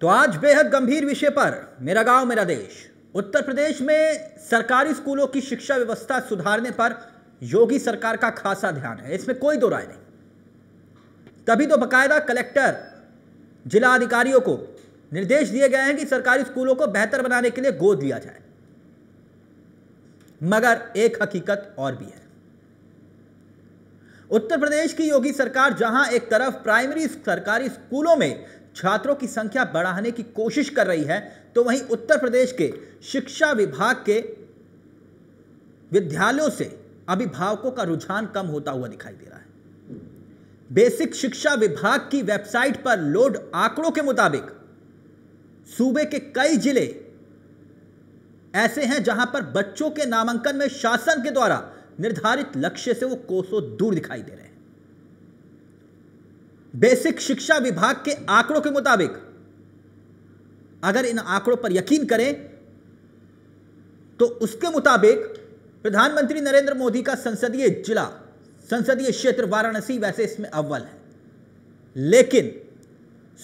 तो आज बेहद गंभीर विषय पर मेरा गांव मेरा देश उत्तर प्रदेश में सरकारी स्कूलों की शिक्षा व्यवस्था सुधारने पर योगी सरकार का खासा ध्यान है, इसमें कोई दो राय नहीं। तभी तो बकायदा कलेक्टर जिला अधिकारियों को निर्देश दिए गए हैं कि सरकारी स्कूलों को बेहतर बनाने के लिए गोद लिया जाए। मगर एक हकीकत और भी है। उत्तर प्रदेश की योगी सरकार जहां एक तरफ प्राइमरी सरकारी स्कूलों में छात्रों की संख्या बढ़ाने की कोशिश कर रही है, तो वहीं उत्तर प्रदेश के शिक्षा विभाग के विद्यालयों से अभिभावकों का रुझान कम होता हुआ दिखाई दे रहा है। बेसिक शिक्षा विभाग की वेबसाइट पर लोड आंकड़ों के मुताबिक सूबे के कई जिले ऐसे हैं जहां पर बच्चों के नामांकन में शासन के द्वारा निर्धारित लक्ष्य से वो कोसों दूर दिखाई दे रहे हैं। बेसिक शिक्षा विभाग के आंकड़ों के मुताबिक, अगर इन आंकड़ों पर यकीन करें तो उसके मुताबिक प्रधानमंत्री नरेंद्र मोदी का संसदीय जिला, संसदीय क्षेत्र वाराणसी वैसे इसमें अव्वल है, लेकिन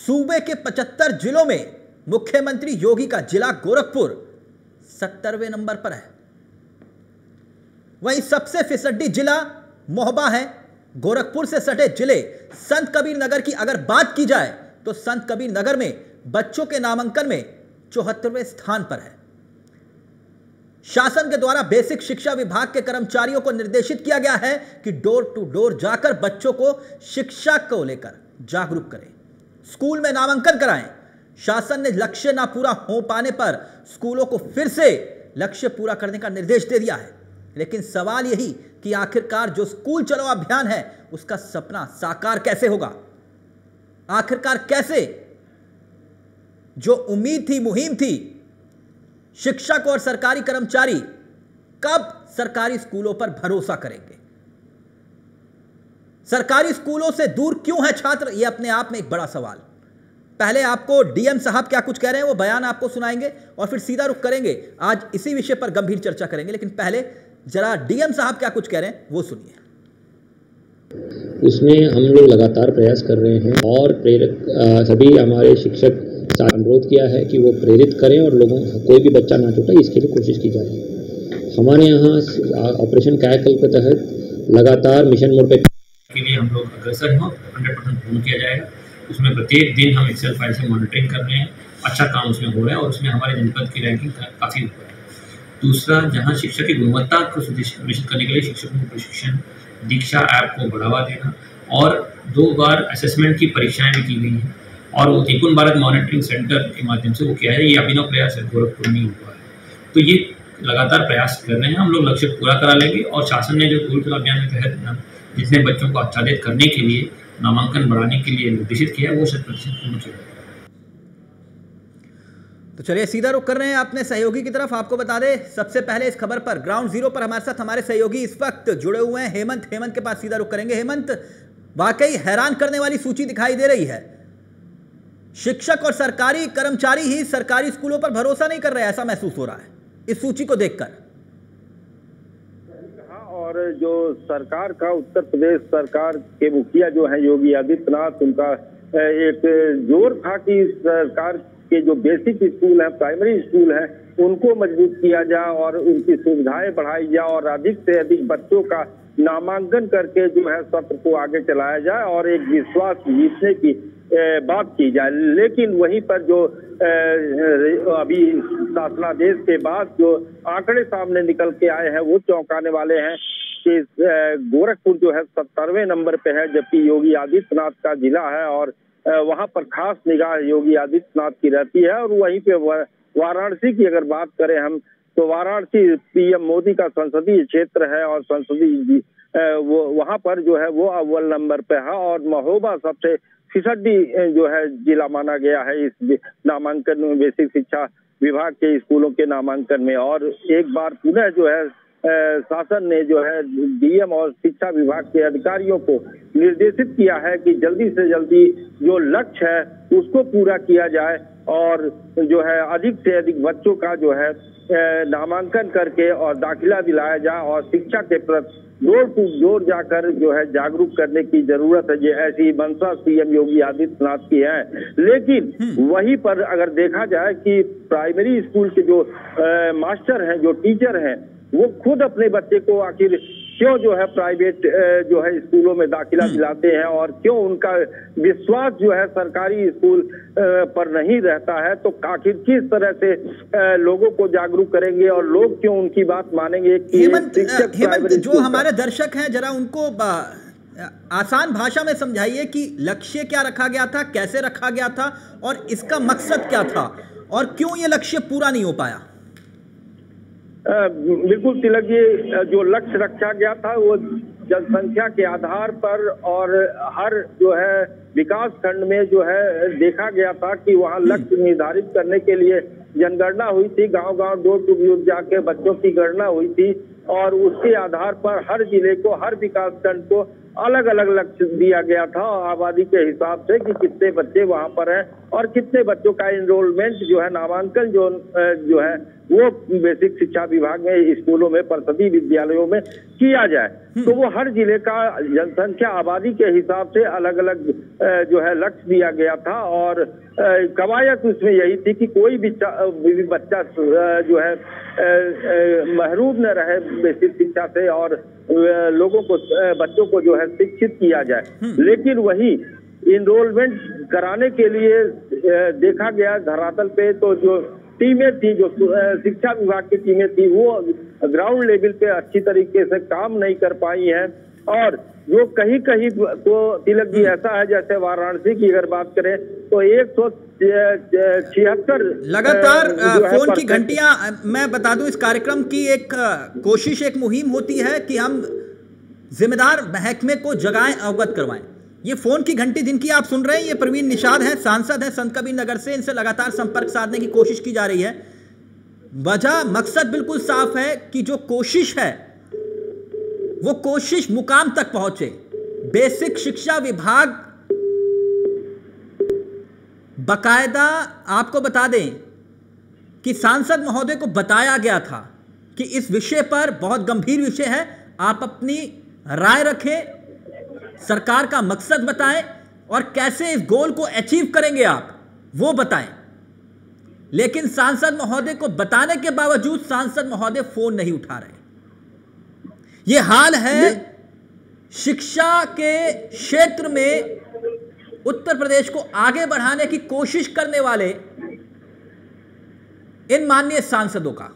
सूबे के 75 जिलों में मुख्यमंत्री योगी का जिला गोरखपुर 70वें नंबर पर है। वहीं सबसे फिसड्डी जिला महोबा है। गोरखपुर से सटे जिले संतकबीरनगर की अगर बात की जाए तो संतकबीरनगर में बच्चों के नामांकन में 74वें स्थान पर है। शासन के द्वारा बेसिक शिक्षा विभाग के कर्मचारियों को निर्देशित किया गया है कि डोर टू डोर जाकर बच्चों को शिक्षा को लेकर जागरूक करें, स्कूल में नामांकन कराएं। शासन ने लक्ष्य ना पूरा हो पाने पर स्कूलों को फिर से लक्ष्य पूरा करने का निर्देश दे दिया है, लेकिन सवाल यही कि आखिरकार जो स्कूल चलो अभियान है उसका सपना साकार कैसे होगा, आखिरकार कैसे जो उम्मीद थी, मुहिम थी, शिक्षक और सरकारी कर्मचारी कब सरकारी स्कूलों पर भरोसा करेंगे, सरकारी स्कूलों से दूर क्यों है छात्र, यह अपने आप में एक बड़ा सवाल। पहले आपको डीएम साहब क्या कुछ कह रहे हैं वो बयान आपको सुनाएंगे और फिर सीधा रुख करेंगे, आज इसी विषय पर गंभीर चर्चा करेंगे, लेकिन पहले जरा डीएम साहब क्या कुछ कह रहे हैं वो सुनिए। उसमें हम लोग लगातार प्रयास कर रहे हैं और सभी हमारे शिक्षक अनुरोध किया है कि वो प्रेरित करें और लोगों कोई भी बच्चा ना छूटे इसके लिए कोशिश की जा रही है। हमारे यहाँ ऑपरेशन कायाकल्प के तहत लगातार मिशन मोड पे के लिए हम लोग अग्रसर हैं, 100% पूर्ण किया जाएगा। उसमें प्रत्येक दिन हम एक्सेल फाइल से मॉनिटरिंग कर रहे हैं, अच्छा काम उसमें हो रहा है और उसमें हमारे जनपद की रैंकिंग काफ़ी ऊपर है। दूसरा, जहाँ शिक्षा की गुणवत्ता को सुनिश्चित करने के लिए शिक्षकों को प्रशिक्षण, दीक्षा ऐप को बढ़ावा देना और 2 बार असेसमेंट की परीक्षाएं भी की गई हैं और वो निपुन भारत मॉनिटरिंग सेंटर के माध्यम से वो किया है। ये अभिनव प्रयास है, गोरखपुर में हुआ है, तो ये लगातार प्रयास कर रहे हैं। हम लोग लक्ष्य पूरा करा लेंगे और शासन ने जो गोरखपुर अभियान के तहत जितने बच्चों को आच्छादित करने के लिए, नामांकन बढ़ाने के लिए निर्देशित किया है, वो 100% पूर्ण किया है। तो चलिए सीधा रुख कर रहे हैं अपने सहयोगी की तरफ। आपको बता दें सबसे पहले इस खबर पर ग्राउंड जीरो पर हमारे साथ हमारे सहयोगी इस वक्त जुड़े हुए हैं हेमंत। हेमंत के पास सीधा रुख करेंगे। हेमंत, वाकई हैरान करने वाली सूची दिखाई दे रही है, शिक्षक और सरकारी कर्मचारी ही सरकारी स्कूलों पर भरोसा नहीं कर रहे, ऐसा महसूस हो रहा है इस सूची को देखकर। और जो सरकार का, उत्तर प्रदेश सरकार के मुखिया जो है योगी आदित्यनाथ, उनका एक जोर था कि सरकार के जो बेसिक स्कूल है, प्राइमरी स्कूल है, उनको मजबूत किया जाए और उनकी सुविधाएं बढ़ाई जाए और अधिक से अधिक बच्चों का नामांकन करके जो है सत्र को आगे चलाया जाए और एक विश्वास जीतने की बात की जाए। लेकिन वहीं पर जो अभी शासनादेश के बाद जो आंकड़े सामने निकल के आए हैं वो चौंकाने वाले हैं कि गोरखपुर जो है 70वें नंबर पे है, जबकि योगी आदित्यनाथ का जिला है और वहां पर खास निगाह योगी आदित्यनाथ की रहती है। और वहीं पे वाराणसी की अगर बात करें हम तो वाराणसी पीएम मोदी का संसदीय क्षेत्र है और संसदीय वो वहाँ पर जो है वो अव्वल नंबर पे है और महोबा सबसे फिसड्डी जो है जिला माना गया है इस नामांकन में, बेसिक शिक्षा विभाग के स्कूलों के नामांकन में। और एक बार पुनः जो है शासन ने जो है डीएम और शिक्षा विभाग के अधिकारियों को निर्देशित किया है कि जल्दी से जल्दी जो लक्ष्य है उसको पूरा किया जाए और जो है अधिक से अधिक बच्चों का जो है नामांकन करके और दाखिला दिलाया जाए और शिक्षा के प्रति जोर टू जोर जाकर जो है जागरूक करने की जरूरत है। ये ऐसी मंशा सीएम योगी आदित्यनाथ की है, लेकिन वहीं पर अगर देखा जाए कि प्राइमरी स्कूल के जो मास्टर हैं, जो टीचर हैं, वो खुद अपने बच्चे को आखिर क्यों जो है प्राइवेट जो है स्कूलों में दाखिला दिलाते हैं और क्यों उनका विश्वास जो है सरकारी स्कूल पर नहीं रहता है। तो आखिर किस तरह से लोगों को जागरूक करेंगे और लोग क्यों उनकी बात मानेंगे कि हेमंत जो हमारे दर्शक हैं, जरा उनको आसान भाषा में समझाइए कि लक्ष्य क्या रखा गया था, कैसे रखा गया था और इसका मकसद क्या था और क्यों ये लक्ष्य पूरा नहीं हो पाया। बिल्कुल तिलक जी, जो लक्ष्य रखा गया था वो जनसंख्या के आधार पर और हर जो है विकास खंड में जो है देखा गया था कि वहाँ लक्ष्य निर्धारित करने के लिए जनगणना हुई थी, गांव-गांव डोर टू डोर जाके बच्चों की गणना हुई थी और उसके आधार पर हर जिले को, हर विकास खंड को अलग अलग लक्ष्य दिया गया था आबादी के हिसाब से कि कितने बच्चे वहाँ पर हैं और कितने बच्चों का एनरोलमेंट जो है, नामांकन जो है वो बेसिक शिक्षा विभाग में स्कूलों में, परिषदीय विद्यालयों में किया जाए। तो वो हर जिले का जनसंख्या आबादी के हिसाब से अलग अलग जो है लक्ष्य दिया गया था और कवायद उसमें यही थी कि कोई भी बच्चा जो है महरूम न रहे बेसिक शिक्षा से और लोगों को, बच्चों को जो है शिक्षित किया जाए। लेकिन वही इनरोलमेंट कराने के लिए देखा गया धरातल पे तो जो टीमें थी, जो शिक्षा विभाग की टीमें थी, वो ग्राउंड लेवल पे अच्छी तरीके से काम नहीं कर पाई हैं और जो कहीं कहीं तो तिलक जी ऐसा है, जैसे वाराणसी की अगर बात करें तो 176 लगातार फोन की घंटियां। मैं बता दूं, इस कार्यक्रम की एक कोशिश, एक मुहिम होती है कि हम जिम्मेदार महकमे को जगाएं, अवगत करवाएं। ये फोन की घंटी जिनकी आप सुन रहे हैं, ये प्रवीण निषाद हैं, सांसद हैं संतकबीरनगर से। इनसे लगातार संपर्क साधने की कोशिश की जा रही है। वजह, मकसद बिल्कुल साफ है कि जो कोशिश है वो कोशिश मुकाम तक पहुंचे। बेसिक शिक्षा विभाग बकायदा, आपको बता दें कि सांसद महोदय को बताया गया था कि इस विषय पर, बहुत गंभीर विषय है, आप अपनी राय रखें, सरकार का मकसद बताएं और कैसे इस गोल को अचीव करेंगे आप वो बताएं। लेकिन सांसद महोदय को बताने के बावजूद सांसद महोदय फोन नहीं उठा रहे। ये हाल है शिक्षा के क्षेत्र में। उत्तर प्रदेश को आगे बढ़ाने की कोशिश करने वाले इन माननीय सांसदों का।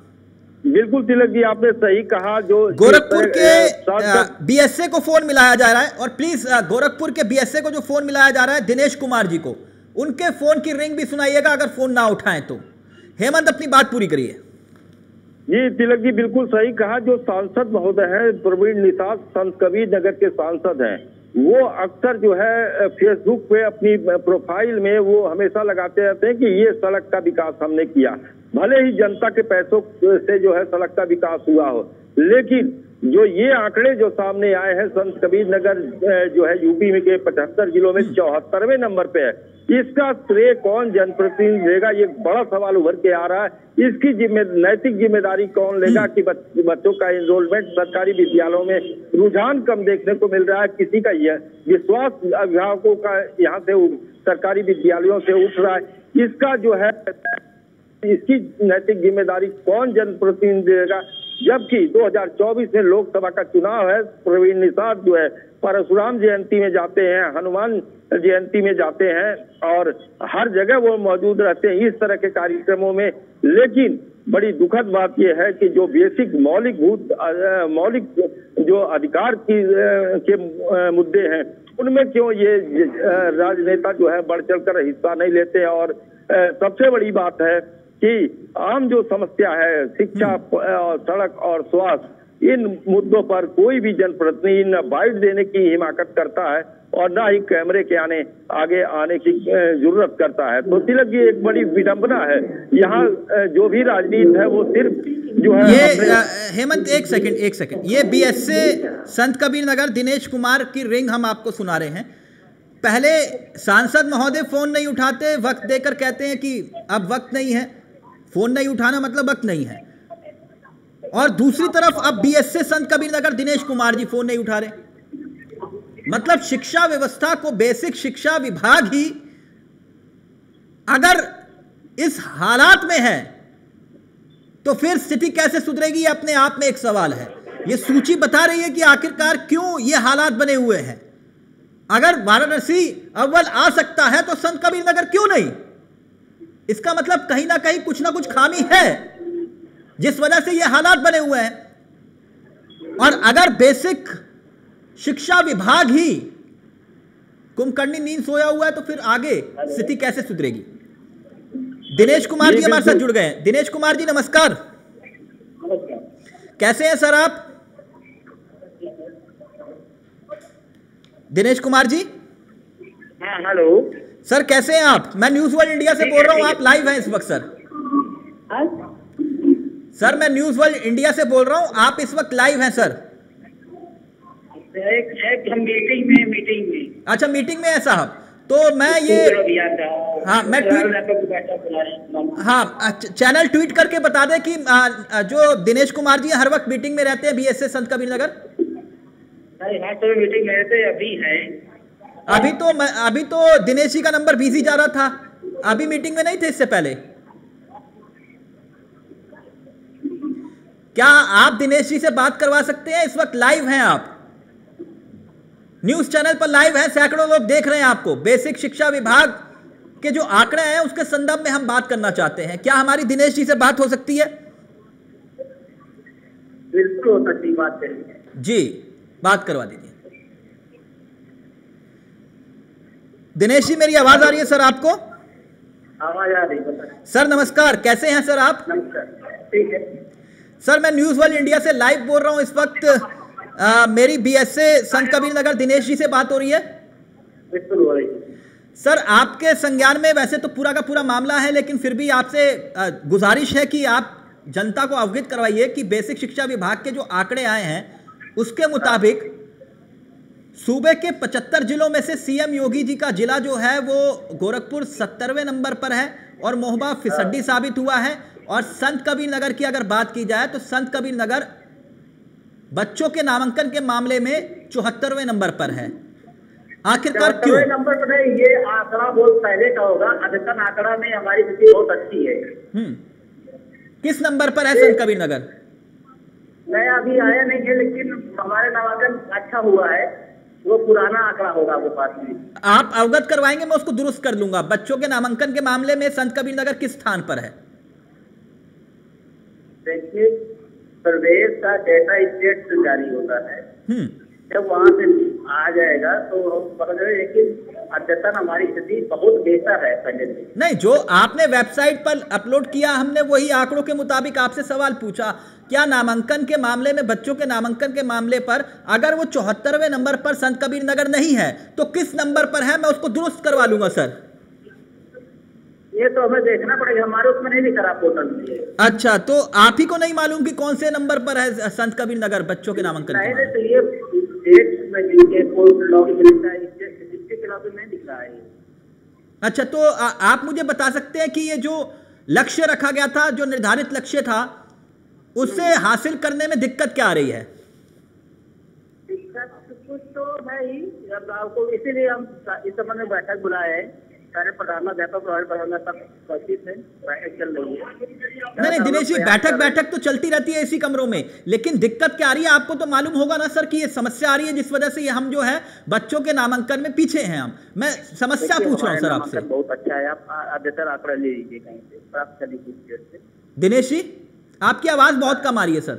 बिल्कुल तिलक जी, आपने सही कहा। जो गोरखपुर के बीएसए को फोन मिलाया जा रहा है और प्लीज गोरखपुर के बीएसए को जो फोन मिलाया जा रहा है, दिनेश कुमार जी को, उनके फोन की रिंग भी सुनाइएगा अगर फोन ना उठाएं तो। हेमंत, अपनी बात पूरी करिए। जी तिलक जी, बिल्कुल सही कहा। जो सांसद महोदय है, प्रवीण निषाद संतकबीरनगर के सांसद हैं, वो अक्सर जो है फेसबुक पे अपनी प्रोफाइल में वो हमेशा लगाते रहते हैं कि ये सड़क का विकास हमने किया। भले ही जनता के पैसों से जो है सड़क का विकास हुआ हो, लेकिन जो ये आंकड़े जो सामने आए हैं, संतकबीरनगर जो है यूपी में के 75 जिलों में 74वें नंबर पे है, इसका श्रेय कौन जनप्रतिनिधि लेगा, ये बड़ा सवाल उभर के आ रहा है। इसकी नैतिक जिम्मेदारी कौन लेगा कि बच्चों का एनरोलमेंट सरकारी विद्यालयों में रुझान कम देखने को मिल रहा है, किसी का यह विश्वास अभिभावकों का यहाँ से, सरकारी विद्यालयों से उठ रहा है। इसका जो है, इसकी नैतिक जिम्मेदारी कौन जनप्रतिनिधि लेगा, जबकि 2024 में लोकसभा का चुनाव है। प्रवीण निषाद जो है परशुराम जयंती में जाते हैं, हनुमान जयंती में जाते हैं और हर जगह वो मौजूद रहते हैं इस तरह के कार्यक्रमों में। लेकिन बड़ी दुखद बात यह है कि जो बेसिक मौलिक जो अधिकार के मुद्दे हैं, उनमें क्यों ये राजनेता जो है बढ़ चढ़कर हिस्सा नहीं लेते हैं। और सबसे बड़ी बात है कि आम जो समस्या है, शिक्षा, सड़क और स्वास्थ्य, इन मुद्दों पर कोई भी जनप्रतिनिधि न बाइट देने की हिमाकत करता है और न ही कैमरे के आगे आने की जरूरत करता है। तो तिलक ये एक बड़ी विडंबना है। यहाँ जो भी राजनीति है वो सिर्फ जो है ये। हेमंत, एक सेकंड, ये बीएसए संतकबीरनगर दिनेश कुमार की रिंग हम आपको सुना रहे हैं। पहले सांसद महोदय फ़ोन नहीं उठाते, वक्त देकर कहते हैं कि अब वक्त नहीं है। फ़ोन नहीं उठाना मतलब वक्त नहीं है। और दूसरी तरफ अब बीएसए संतकबीरनगर दिनेश कुमार जी फ़ोन नहीं उठा रहे। मतलब शिक्षा व्यवस्था को बेसिक शिक्षा विभाग ही अगर इस हालात में है तो फिर स्थिति कैसे सुधरेगी, अपने आप में एक सवाल है। ये सूची बता रही है कि आखिरकार क्यों ये हालात बने हुए हैं। अगर वाराणसी अव्वल आ सकता है तो संतकबीरनगर क्यों नहीं? इसका मतलब कहीं ना कुछ खामी है जिस वजह से ये हालात बने हुए हैं। और अगर बेसिक शिक्षा विभाग ही कुमकर्णी नींद सोया हुआ है तो फिर आगे स्थिति कैसे सुधरेगी? दिनेश कुमार जी हमारे साथ जुड़ गए हैं। दिनेश कुमार जी नमस्कार, कैसे हैं सर आप? दिनेश कुमार जी हेलो सर, कैसे हैं आप? मैं न्यूज़ वर्ल्ड इंडिया से बोल रहा हूं, आप लाइव हैं इस वक्त। सर मैं न्यूज़ वर्ल्ड इंडिया से बोल रहा हूं, आप इस वक्त लाइव हैं सर? हम मीटिंग में। अच्छा, मीटिंग में है साहब, तो मैं ये हाँ मैं ट्वीट हाँ चैनल ट्वीट करके बता दें कि जो दिनेश कुमार जी हर वक्त मीटिंग में रहते हैं बीएसए संतकबीरनगर। हाँ तो मीटिंग में रहते अभी हैं। अभी तो दिनेश जी का नंबर बिजी जा रहा था, अभी मीटिंग में नहीं थे इससे पहले। क्या आप दिनेश जी से बात करवा सकते हैं? इस वक्त लाइव हैं आप, न्यूज चैनल पर लाइव है, सैकड़ों लोग देख रहे हैं आपको। बेसिक शिक्षा विभाग के जो आंकड़े हैं उसके संदर्भ में हम बात करना चाहते हैं। क्या हमारी दिनेश जी से बात हो सकती है? बिल्कुल अच्छी बात करेंगे जी, बात करवा दीजिए। दिनेश जी मेरी आवाज आ रही है सर आपको? आवाज आ रही है सर। नमस्कार, कैसे हैं सर आप? नमस्कार, ठीक है सर। मैं न्यूज़ वर्ल्ड इंडिया से लाइव बोल रहा हूं इस वक्त। मेरी बीएसए संतकबीरनगर दिनेश जी से बात हो रही है? बिल्कुल हो रही है सर। आपके संज्ञान में वैसे तो पूरा का पूरा मामला है, लेकिन फिर भी आपसे गुजारिश है कि आप जनता को अवगत करवाइए कि बेसिक शिक्षा विभाग के जो आंकड़े आए हैं उसके मुताबिक सूबे के 75 जिलों में से सीएम योगी जी का जिला जो है वो गोरखपुर 70वें नंबर पर है और महोबा फिसड्डी साबित हुआ है। और संतकबीरनगर की अगर बात की जाए तो संतकबीरनगर बच्चों के नामांकन के मामले में 74वें नंबर पर है। आखिरकार क्यों? 74वें नंबर पर है, ये आंकड़ा बहुत पहले का होगा। अद्यतन आंकड़ा में हमारी स्थिति बहुत अच्छी है। किस नंबर पर है संतकबीरनगर? नया अभी आया नहीं है, लेकिन हमारे नामांकन अच्छा हुआ है। वो पुराना आंकड़ा होगा आपके पास में, आप अवगत करवाएंगे, मैं उसको दुरुस्त कर लूंगा। बच्चों के नामांकन के मामले में संतकबीरनगर किस स्थान पर है? देखिए प्रवेश का डेटा स्टेट से जारी होता है, जब वहाँ से आ जाएगा तो पता चलेगा। लेकिन अद्यतन हमारी स्थिति बहुत बेहतर है पहले से। नहीं, जो आपने वेबसाइट पर अपलोड किया हमने वही आंकड़ों के मुताबिक आपसे सवाल पूछा। क्या नामांकन के मामले में, बच्चों के नामांकन के मामले पर अगर वो 74वें नंबर पर संतकबीरनगर नहीं है तो किस नंबर पर है? मैं उसको दुरुस्त करवा लूंगा सर। ये तो हमें देखना पड़ेगा, हमारे उसमें नहीं लिखा रहा पोर्टल में। अच्छा, तो आप ही को नहीं मालूम कि कौन से नंबर पर है संतकबीरनगर बच्चों के नामांकन? नहीं, तो ये डेट में दिख रहा है। अच्छा, तो आप मुझे बता सकते हैं कि ये जो लक्ष्य रखा गया था, जो निर्धारित लक्ष्य था, उससे हासिल करने में दिक्कत क्या आ रही है? दिक्कत कुछ तो है ही, आपको इसीलिए हम इस संबंध में बैठक बुलाए हैं। सारे प्रधानाध्यापक और सब उपस्थित हैं, बैठक चल रही है। नहीं दिनेश जी, बैठक तो चलती रहती है इसी कमरों में, लेकिन दिक्कत क्या आ रही है आपको तो मालूम होगा ना सर कि ये समस्या आ रही है जिस वजह से हम जो है बच्चों के नामांकन में पीछे हैं। हम मैं समस्या पूछ रहा हूँ सर आपसे। बहुत अच्छा है, आप बेहतर आंकड़ा ले लीजिए कहीं से प्राप्त कर लीजिए। दिनेश जी आपकी आवाज बहुत कम आ रही है सर।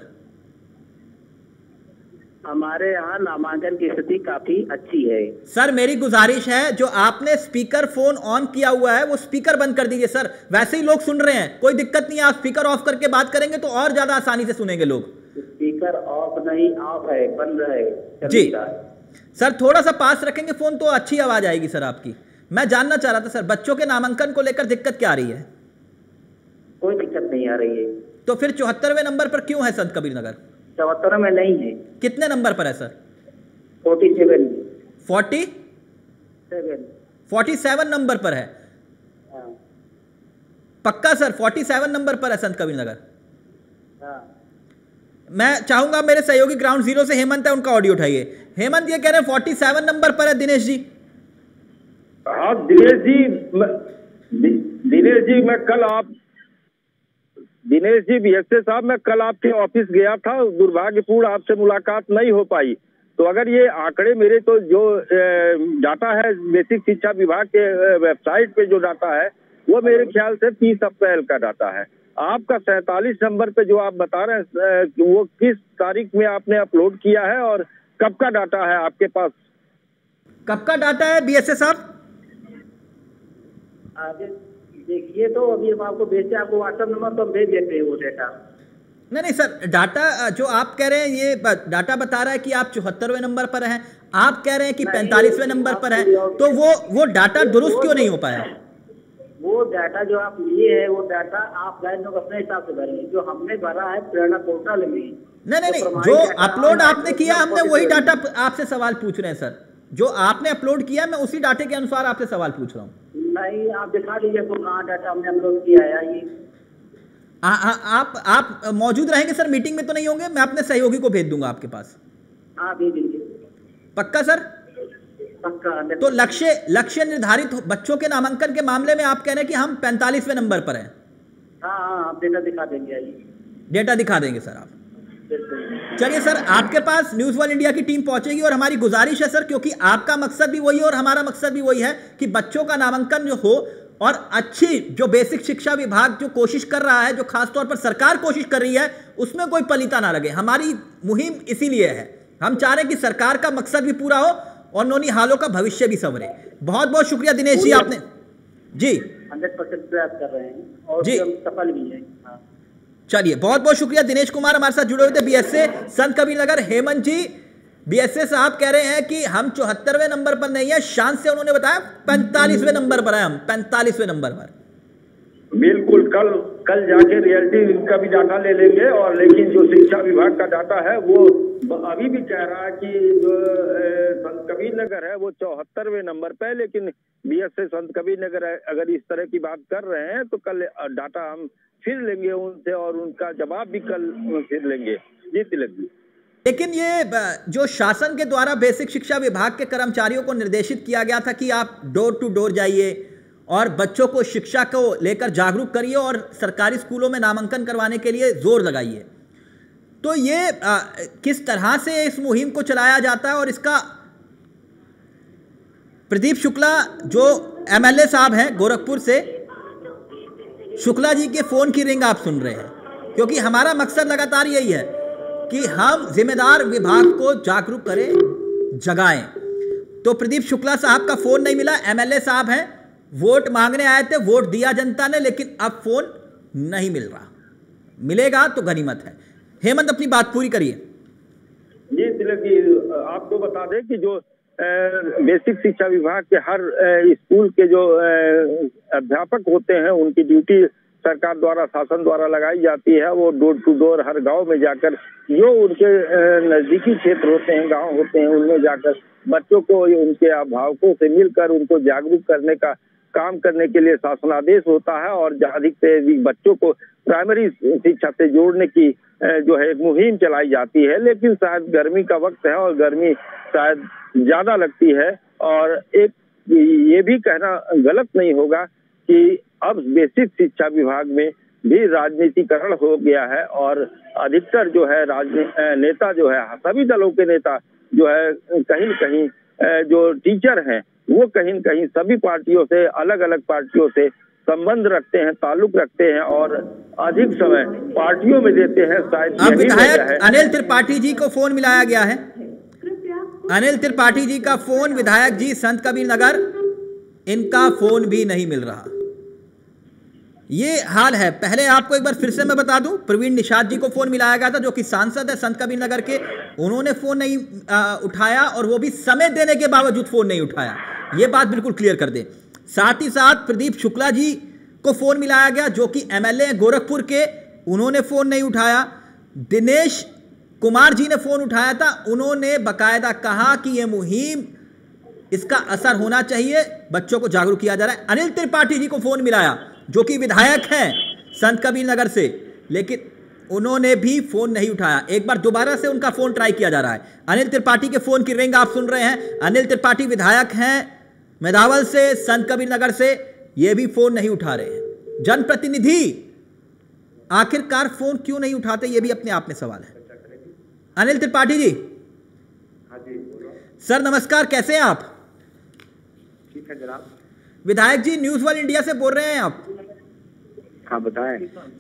हमारे यहाँ नामांकन की स्थिति काफी अच्छी है सर। मेरी गुजारिश है, जो आपने स्पीकर फोन ऑन किया हुआ है वो स्पीकर बंद कर दीजिए सर, वैसे ही लोग सुन रहे हैं, कोई दिक्कत नहीं है। आप स्पीकर ऑफ करके बात करेंगे तो और ज्यादा आसानी से सुनेंगे लोग। स्पीकर ऑफ नहीं, ऑफ है, बंद है जी सर। थोड़ा सा पास रखेंगे फोन तो अच्छी आवाज आएगी सर आपकी। मैं जानना चाह रहा था सर, बच्चों के नामांकन को लेकर दिक्कत क्या आ रही है? कोई दिक्कत नहीं आ रही है। तो फिर 74वें नंबर पर क्यों है संतकबीरनगर? 74 में नहीं है। कितने नंबर पर है सर? 47। 40 47 नंबर पर है। पक्का सर 47 नंबर पर है संतकबीरनगर। मैं चाहूंगा मेरे सहयोगी ग्राउंड जीरो से हेमंत है, उनका ऑडियो उठाइए। हेमंत ये कह रहे हैं 47 नंबर पर है दिनेश जी। हाँ दिनेश जी मैं कल आप दिनेश जी बीएसए साहब मैं कल आपके ऑफिस गया था, दुर्भाग्यपूर्ण आपसे मुलाकात नहीं हो पाई। तो अगर ये आंकड़े मेरे तो जो डाटा है बेसिक शिक्षा विभाग के वेबसाइट पे जो डाटा है वो मेरे ख्याल से 30 अप्रैल का डाटा है। आपका 47 नंबर पे जो आप बता रहे हैं वो किस तारीख में आपने अपलोड किया है और कब का डाटा है आपके पास? कब का डाटा है बीएसए साहब? देखिए तो अभी हम आपको भेजते हैं, आपको व्हाट्सएप नंबर पर भेज देते हैं वो डाटा। नहीं नहीं सर, डाटा जो आप कह रहे हैं ये डाटा बता रहा है कि आप 74वें नंबर पर हैं, आप कह रहे हैं कि 45वें नंबर पर हैं, तो वो डाटा दुरुस्त क्यों नहीं हो पाया? वो डाटा जो आप लिए है वो डाटा आप गाइड लोग अपने हिसाब से भरेंगे, जो हमने भरा है प्रेरणा पोर्टल में। नहीं, जो अपलोड आपने किया हमने वही डाटा आपसे सवाल पूछ रहे हैं सर। जो आपने अपलोड किया मैं उसी डाटे के अनुसार आपसे सवाल पूछ रहा हूँ। नहीं आप दिखा दीजिए तो कहाँ डाटा हमने अपलोड किया है ये। आप मौजूद रहेंगे सर मीटिंग में तो नहीं होंगे? मैं अपने सहयोगी को भेज दूंगा आपके पास। हाँ भेज दीजिए। पक्का सर? पक्का। तो लक्ष्य निर्धारित बच्चों के नामांकन के मामले में आप कह रहे हैं कि हम 45वें नंबर पर हैं। हाँ आप डेटा दिखा देंगे, डेटा दिखा देंगे सर आप। चलिए सर आपके पास न्यूज़ वर्ल्ड इंडिया की टीम पहुंचेगी और हमारी गुजारिश है सर, क्योंकि आपका मकसद भी वही है और हमारा मकसद भी वही है कि बच्चों का नामांकन जो हो और अच्छी जो बेसिक शिक्षा विभाग जो कोशिश कर रहा है, जो खासतौर पर सरकार कोशिश कर रही है, उसमें कोई पलीता ना लगे। हमारी मुहिम इसीलिए है, हम चाह रहे हैं कि सरकार का मकसद भी पूरा हो और नौनिहालों का भविष्य भी संवरे। बहुत बहुत शुक्रिया दिनेश जी आपने। जी 100% प्रयास कर रहे हैं और हम सफल भी हैं। चलिए बहुत बहुत शुक्रिया दिनेश कुमार हमारे साथ जुड़े हुए थे बीएसए संतकबीरनगर। हेमंत जी बीएसए साहब कह रहे हैं कि हम 74वें नंबर पर नहीं है, शान से उन्होंने बताया 45वें नंबर पर है हम, 45वें नंबर पर। बिल्कुल कल जाके रियलिटी का भी डाटा ले लेंगे और लेकिन जो शिक्षा विभाग का डाटा है वो अभी भी कह रहा है कि जो संतकबीरनगर है वो 74वें नंबर पर है, लेकिन बीएसए संतकबीरनगर अगर इस तरह की बात कर रहे हैं तो कल डाटा हम फिर लेंगे उनसे और उनका जवाब भी कल फिर लेंगे। जीत लगी। लेकिन ये जो शासन के द्वारा बेसिक शिक्षा विभाग के कर्मचारियों को निर्देशित किया गया था कि आप डोर टू डोर जाइए और बच्चों को शिक्षा को लेकर जागरूक करिए और सरकारी स्कूलों में नामांकन करवाने के लिए जोर लगाइए, तो ये किस तरह से इस मुहिम को चलाया जाता है और इसका प्रदीप शुक्ला जो MLA साहब हैं गोरखपुर से, शुक्ला जी के फ़ोन की रिंग आप सुन रहे हैं, क्योंकि हमारा मकसद लगातार यही है कि हम जिम्मेदार विभाग को जागरूक करें, जगाएं। तो प्रदीप शुक्ला साहब का फोन नहीं मिला, MLA साहब हैं, वोट मांगने आए थे, वोट दिया जनता ने, लेकिन अब फोन नहीं मिल रहा, मिलेगा तो गनीमत है। हेमंत अपनी बात पूरी करिए। जी तिलक जी आपको बता दें कि जो बेसिक शिक्षा विभाग के हर स्कूल के जो अध्यापक होते हैं उनकी ड्यूटी सरकार द्वारा शासन द्वारा लगाई जाती है, वो डोर टू डोर हर गांव में जाकर जो उनके नजदीकी क्षेत्र होते हैं, गांव होते हैं, उनमें जाकर बच्चों को उनके अभिभावकों से मिलकर उनको जागरूक करने का काम करने के लिए शासनादेश होता है और अधिक से अधिक बच्चों को प्राइमरी शिक्षा से जोड़ने की जो है मुहिम चलाई जाती है। लेकिन शायद गर्मी का वक्त है और गर्मी शायद ज्यादा लगती है और एक ये भी कहना गलत नहीं होगा कि अब बेसिक शिक्षा विभाग में भी राजनीतिकरण हो गया है और अधिकतर जो है नेता जो है सभी दलों के नेता जो है कहीं न कहीं जो टीचर हैं वो कहीं न कहीं सभी पार्टियों से अलग अलग पार्टियों से संबंध रखते हैं, ताल्लुक रखते हैं और अधिक समय पार्टियों में देते हैं। शायद विधायक अनिल त्रिपाठी जी को फोन मिलाया गया है। अनिल त्रिपाठी जी का फोन, विधायक जी संतकबीरनगर, इनका फोन भी नहीं मिल रहा, ये हाल है। पहले आपको एक बार फिर से मैं बता दूं, प्रवीण निषाद जी को फोन मिलाया गया था जो कि सांसद है संतकबीरनगर के, उन्होंने फोन नहीं उठाया और वो भी समय देने के बावजूद फोन नहीं उठाया, ये बात बिल्कुल क्लियर कर दें। साथ ही साथ प्रदीप शुक्ला जी को फोन मिलाया गया जो कि MLA हैं गोरखपुर के, उन्होंने फोन नहीं उठाया। दिनेश कुमार जी ने फोन उठाया था, उन्होंने बाकायदा कहा कि ये मुहिम इसका असर होना चाहिए, बच्चों को जागरूक किया जा रहा है। अनिल त्रिपाठी जी को फोन मिलाया जो कि विधायक हैं संतकबीरनगर से, लेकिन उन्होंने भी फोन नहीं उठाया। एक बार दोबारा से उनका फोन ट्राई किया जा रहा है। अनिल त्रिपाठी के फोन की रिंग आप सुन रहे हैं। अनिल त्रिपाठी विधायक हैं मेदावल से, संतकबीरनगर से, ये भी फोन नहीं उठा रहे हैं। जनप्रतिनिधि आखिरकार फोन क्यों नहीं उठाते, ये भी अपने आप में सवाल है। अनिल त्रिपाठी जी, सर नमस्कार, कैसे हैं आप? ठीक है जनाब। विधायक जी न्यूज़ वर्ल्ड इंडिया से बोल रहे हैं आप। हाँ बताएं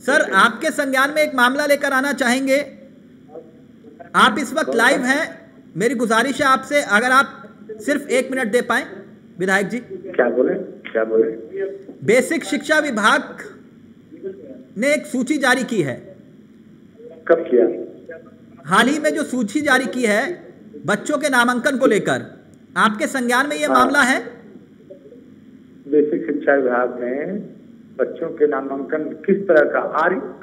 सर, आपके संज्ञान में एक मामला लेकर आना चाहेंगे। आप इस वक्त लाइव हैं, मेरी गुजारिश है आपसे अगर आप सिर्फ 1 मिनट दे पाए। विधायक जी क्या बोले? बेसिक शिक्षा विभाग ने एक सूची जारी की है। कब किया? हाल ही में जो सूची जारी की है बच्चों के नामांकन को लेकर, आपके संज्ञान में यह मामला है? बेसिक शिक्षा विभाग में बच्चों के नामांकन किस तरह का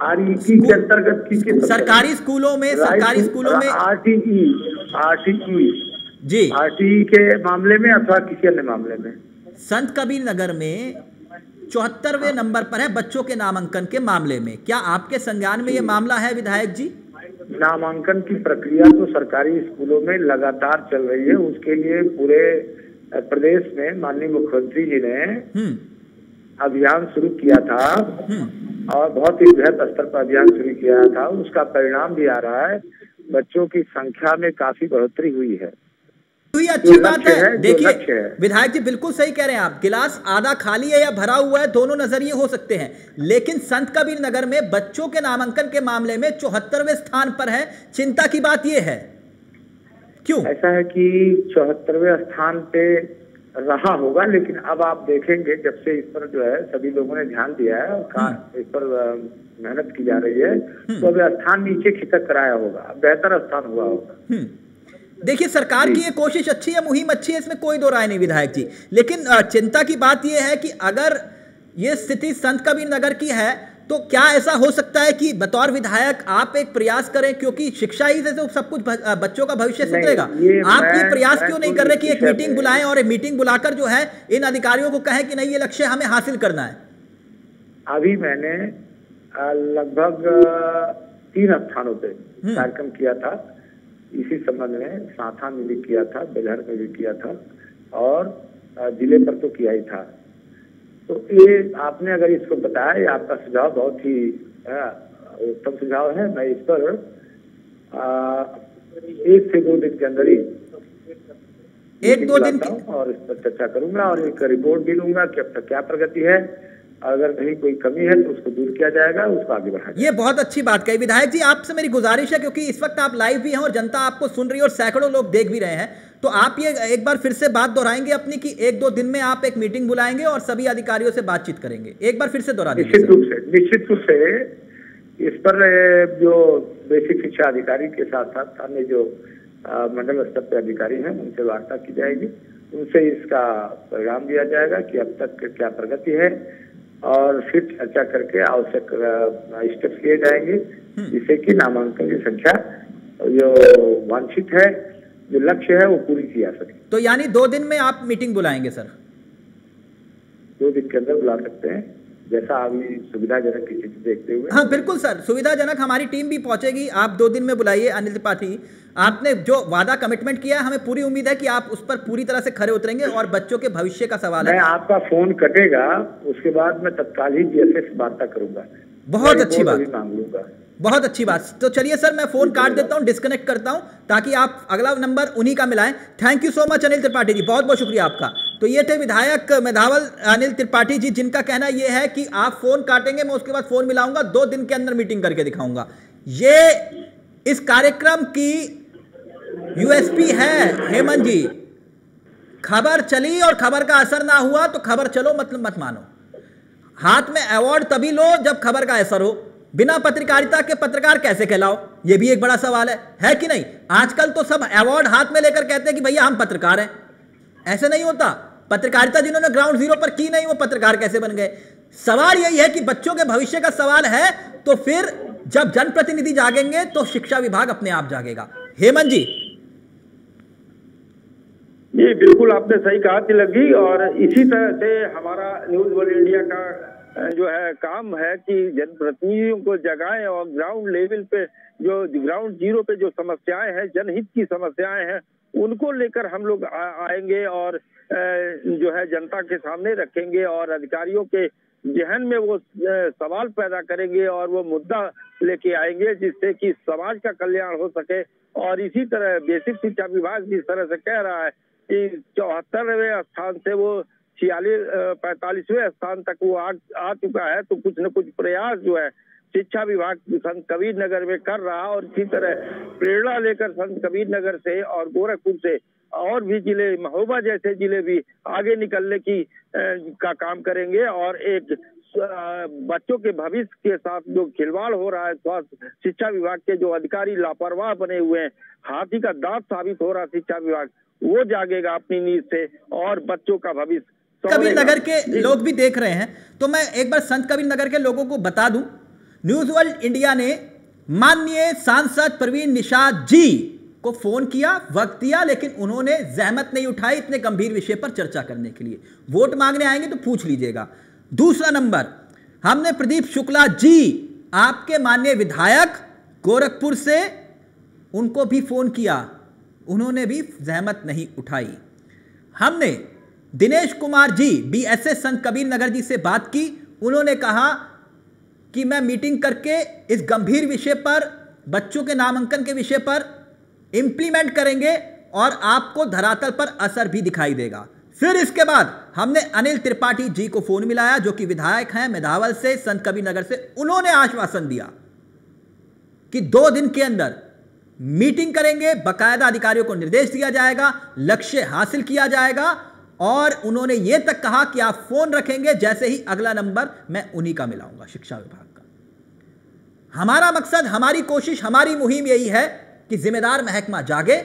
आरईई के अंतर्गत सरकारी स्कूलों में आरटीई के मामले में अथवा किसी अन्य मामले में? संतकबीरनगर में 74वें नंबर पर है बच्चों के नामांकन के मामले में। क्या आपके संज्ञान में ये मामला है विधायक जी? नामांकन की प्रक्रिया तो सरकारी स्कूलों में लगातार चल रही है, उसके लिए पूरे प्रदेश में माननीय मुख्यमंत्री जी ने अभियान शुरू किया था और बहुत ही बृहद स्तर पर अभियान शुरू किया था। उसका परिणाम भी आ रहा है, बच्चों की संख्या में काफी बढ़ोतरी हुई है। अच्छी बात है। देखिए विधायक जी बिल्कुल सही कह रहे हैं आप, गिलास आधा खाली है या भरा हुआ है दोनों नजरिए हो सकते हैं, लेकिन संतकबीरनगर में बच्चों के नामांकन के मामले में 74वें स्थान पर है। चिंता की बात यह है, क्यों ऐसा है कि 74वें स्थान पे रहा होगा, लेकिन अब आप देखेंगे जब से इस पर जो है सभी लोगों ने ध्यान दिया है और इस पर मेहनत की जा रही है, तो अब स्थान नीचे खिसक कराया होगा, बेहतर स्थान हुआ होगा। देखिए सरकार की ये कोशिश अच्छी है, मुहिम अच्छी है, इसमें कोई दो राय नहीं विधायक जी, लेकिन चिंता की बात ये है कि अगर ये स्थिति संतकबीरनगर की है तो क्या ऐसा हो सकता है कि बतौर विधायक आप एक प्रयास करें, क्योंकि शिक्षा ही से तो सब कुछ बच्चों का भविष्य सुधरेगा। आप ये प्रयास क्यों नहीं कर रहे कि एक मीटिंग बुलाएं और मीटिंग बुलाकर जो है इन अधिकारियों को कहें कि नहीं ये लक्ष्य हमें हासिल करना है? अभी मैंने लगभग 3 स्थानों पर कार्यक्रम किया था, इसी संबंध में साथा में भी किया था, बेलहर में भी किया था और जिले पर तो किया ही था। तो ये आपने अगर इसको बताया, ये आपका सुझाव बहुत ही उत्तम सुझाव है। मैं इस पर 1 से 2 दिन के अंदर ही 1-2 दिन और इस पर चर्चा करूंगा और एक रिपोर्ट भी लूंगा कि अब तक क्या प्रगति है, अगर कहीं कोई कमी है तो उसको दूर किया जाएगा, उसको आगे बढ़ाया जाएगा। ये बहुत अच्छी बात कही विधायक जी, आपसे मेरी गुजारिश है क्योंकि इस वक्त आप लाइव भी हैं और जनता आपको सुन रही है और सैकड़ों लोग देख भी रहे हैं, तो आप ये एक बार फिर से बात दोहराएंगे अपनी कि 1-2 दिन में आप एक मीटिंग बुलाएंगे और सभी अधिकारियों से बातचीत करेंगे। एक बार फिर से दोहरा दीजिए। निश्चित रूप से इस पर जो बेसिक शिक्षा अधिकारी के साथ साथ अन्य जो मंडल स्तर के अधिकारी हैं उनसे वार्ता की जाएगी, उनसे इसका परिणाम दिया जाएगा कि अब तक क्या प्रगति है और फिर चर्चा करके आवश्यक स्टेप लिए जाएंगे जिससे कि नामांकन की संख्या जो वांछित है, जो लक्ष्य है, वो पूरी की जा सके। तो यानी 2 दिन में आप मीटिंग बुलाएंगे सर? 2 दिन के अंदर बुला सकते हैं, जैसा आप सुविधाजनक किसी चीज देखते हुए। हाँ बिल्कुल सर, सुविधाजनक हमारी टीम भी पहुंचेगी। आप 2 दिन में बुलाइए। अनिल त्रिपाठी, आपने जो वादा कमिटमेंट किया है हमें पूरी उम्मीद है कि आप उस पर पूरी तरह से खरे उतरेंगे और बच्चों के भविष्य का सवाल है। आपका फोन कटेगा उसके बाद मैं तत्काल ही DSS वार्ता करूंगा। बहुत अच्छी बात, बहुत अच्छी बात। तो चलिए सर मैं फोन काट देता हूँ, डिस्कनेक्ट करता हूँ ताकि आप अगला नंबर उन्हीं का मिलाएं। Thank you so much Anil Tripathi ji, बहुत बहुत शुक्रिया आपका। तो ये थे विधायक मेधावल अनिल त्रिपाठी जी, जिनका कहना ये है कि आप फोन काटेंगे, मैं उसके बाद फोन मिलाऊंगा, 2 दिन के अंदर मीटिंग करके दिखाऊंगा। ये इस कार्यक्रम की USP है हेमंत जी। खबर चली और खबर का असर ना हुआ तो खबर चलो मतलब मत मानो। हाथ में अवार्ड तभी लो जब खबर का असर हो। बिना पत्रकारिता के पत्रकार कैसे कहलाओ, ये भी एक बड़ा सवाल है कि नहीं? आजकल तो सब अवार्ड हाथ में लेकर कहते हैं कि भैया हम पत्रकार हैं, ऐसे नहीं होता। पत्रकारिता जिन्होंने ग्राउंड जीरो पर की नहीं वो पत्रकार कैसे बन गए? सवाल यही है कि बच्चों के भविष्य का सवाल है, तो फिर जब जनप्रतिनिधि जागेंगे तो शिक्षा विभाग अपने आप जागेगा। हेमंत जी जी बिल्कुल आपने सही कहा तिलक जी। और इसी तरह से हमारा न्यूज़ वर्ल्ड इंडिया का जो है काम है कि जनप्रतिनिधियों को जगाएं और ग्राउंड लेवल पे जो ग्राउंड जीरो पे जो समस्याएं हैं, जनहित की समस्याएं हैं, उनको लेकर हम लोग आएंगे और जो है जनता के सामने रखेंगे और अधिकारियों के जहन में वो सवाल पैदा करेंगे और वो मुद्दा लेके आएंगे जिससे कि समाज का कल्याण हो सके। और इसी तरह बेसिक शिक्षा विभाग जिस तरह से कह रहा है कि 74वें स्थान से वो 45वें स्थान तक वो आ चुका है, तो कुछ न कुछ प्रयास जो है शिक्षा विभाग संतकबीरनगर में कर रहा है। और इसी तरह प्रेरणा लेकर संतकबीरनगर से और गोरखपुर से और भी जिले, महोबा जैसे जिले भी आगे निकलने की का काम करेंगे। और एक बच्चों के भविष्य के साथ जो खिलवाड़ हो रहा है, स्वास्थ्य शिक्षा विभाग के जो अधिकारी लापरवाह बने हुए हैं, हाथी का दांत साबित हो रहा शिक्षा विभाग, वो जागेगा अपनी नींद से और बच्चों का भविष्य। संतकबीरनगर के लोग भी देख रहे हैं, तो मैं एक बार संतकबीरनगर के लोगों को बता दूं, न्यूज़ वर्ल्ड इंडिया ने माननीय सांसद प्रवीण निषाद जी को फोन किया, वक्त दिया, लेकिन उन्होंने जहमत नहीं उठाई इतने गंभीर विषय पर चर्चा करने के लिए। वोट मांगने आएंगे तो पूछ लीजिएगा। दूसरा नंबर, हमने प्रदीप शुक्ला जी, आपके माननीय विधायक गोरखपुर से, उनको भी फोन किया, उन्होंने भी जहमत नहीं उठाई। हमने दिनेश कुमार जी BSS संतकबीरनगर जी से बात की, उन्होंने कहा कि मैं मीटिंग करके इस गंभीर विषय पर, बच्चों के नामांकन के विषय पर इम्प्लीमेंट करेंगे और आपको धरातल पर असर भी दिखाई देगा। फिर इसके बाद हमने अनिल त्रिपाठी जी को फोन मिलाया, जो कि विधायक हैं मेधावल से, संतकबीरनगर से। उन्होंने आश्वासन दिया कि 2 दिन के अंदर मीटिंग करेंगे, बाकायदा अधिकारियों को निर्देश दिया जाएगा, लक्ष्य हासिल किया जाएगा। और उन्होंने यह तक कहा कि आप फोन रखेंगे जैसे ही अगला नंबर मैं उन्हीं का मिलाऊंगा, शिक्षा विभाग का। हमारा मकसद, हमारी कोशिश, हमारी मुहिम यही है कि जिम्मेदार महकमा जागे,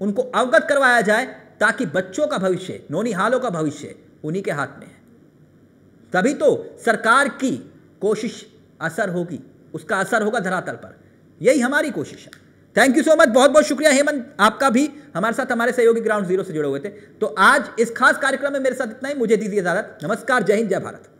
उनको अवगत करवाया जाए, ताकि बच्चों का भविष्य, नौनिहालों का भविष्य उन्हीं के हाथ में है। तभी तो सरकार की कोशिश असर होगी, उसका असर होगा धरातल पर। यही हमारी कोशिश है। थैंक यू सो मच, बहुत बहुत शुक्रिया हेमंत आपका भी, हमारे साथ हमारे सहयोगी ग्राउंड जीरो से जुड़े हुए थे। तो आज इस खास कार्यक्रम में मेरे साथ इतना ही, मुझे दीजिए इजाजत। नमस्कार, जय हिंद, जय भारत।